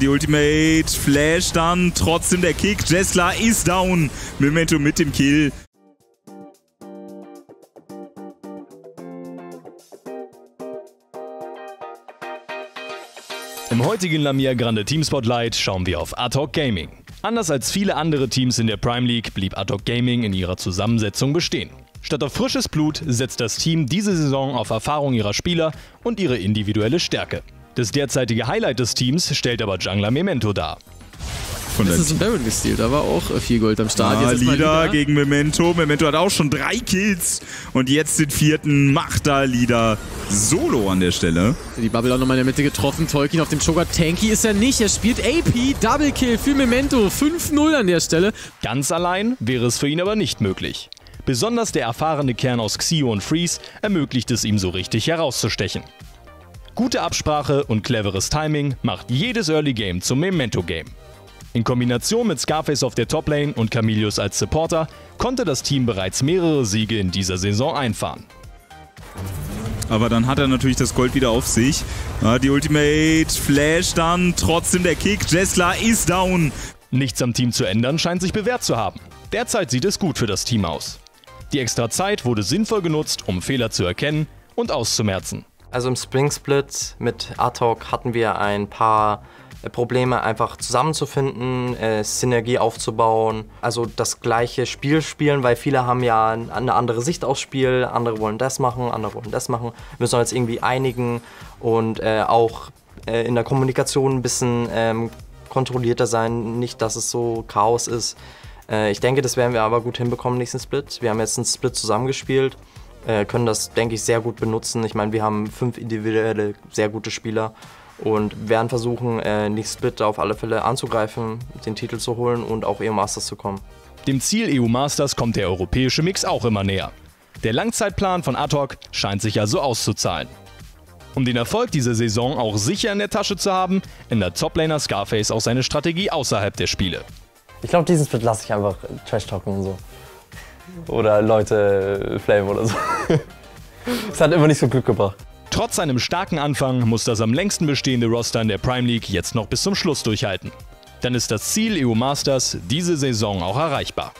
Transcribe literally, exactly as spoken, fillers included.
Die Ultimate Flash dann, trotzdem der Kick. Jessler ist down. Memento mit dem Kill. Im heutigen La Mia Grande Team Spotlight schauen wir auf Ad Hoc Gaming. Anders als viele andere Teams in der Prime League blieb Ad Hoc Gaming in ihrer Zusammensetzung bestehen. Statt auf frisches Blut setzt das Team diese Saison auf Erfahrung ihrer Spieler und ihre individuelle Stärke. Das derzeitige Highlight des Teams stellt aber Jungler Memento dar. Das ist ein Baron gestealt, da war auch viel Gold am Start. Ja, Lida gegen Memento. Memento hat auch schon drei Kills und jetzt den vierten macht da Lida solo an der Stelle. Die Bubble auch nochmal in der Mitte getroffen. Tolkien auf dem Sugar. Tanky ist er nicht. Er spielt A P. Double Kill für Memento. fünf null an der Stelle. Ganz allein wäre es für ihn aber nicht möglich. Besonders der erfahrene Kern aus Xio und Freeze ermöglicht es ihm so richtig herauszustechen. Gute Absprache und cleveres Timing macht jedes Early Game zum Memento Game. In Kombination mit Scarface auf der Toplane und Camellius als Supporter konnte das Team bereits mehrere Siege in dieser Saison einfahren. Aber dann hat er natürlich das Gold wieder auf sich. Die Ultimate Flash dann, trotzdem der Kick. Jessler ist down. Nichts am Team zu ändern scheint sich bewährt zu haben. Derzeit sieht es gut für das Team aus. Die extra Zeit wurde sinnvoll genutzt, um Fehler zu erkennen und auszumerzen. Also im Spring Split mit Ad Hoc hatten wir ein paar Probleme, einfach zusammenzufinden, äh, Synergie aufzubauen, also das gleiche Spiel spielen, weil viele haben ja eine andere Sicht aufs Spiel, andere wollen das machen, andere wollen das machen, müssen wir uns irgendwie einigen und äh, auch äh, in der Kommunikation ein bisschen ähm, kontrollierter sein, nicht, dass es so Chaos ist. Äh, ich denke, das werden wir aber gut hinbekommen, nächsten Split. Wir haben jetzt einen Split zusammengespielt, äh, können das, denke ich, sehr gut benutzen. Ich meine, wir haben fünf individuelle, sehr gute Spieler. Und werden versuchen, äh, nächsten Split auf alle Fälle anzugreifen, den Titel zu holen und auch E U-Masters zu kommen. Dem Ziel E U-Masters kommt der europäische Mix auch immer näher. Der Langzeitplan von Ad Hoc scheint sich also auszuzahlen. Um den Erfolg dieser Saison auch sicher in der Tasche zu haben, ändert Toplaner Scarface auch seine Strategie außerhalb der Spiele. Ich glaube, diesen Split lasse ich einfach Trash-Talken und so. Oder Leute flamen oder so. Das hat immer nicht so Glück gebracht. Trotz seinem starken Anfang muss das am längsten bestehende Roster in der Prime League jetzt noch bis zum Schluss durchhalten. Dann ist das Ziel E U Masters diese Saison auch erreichbar.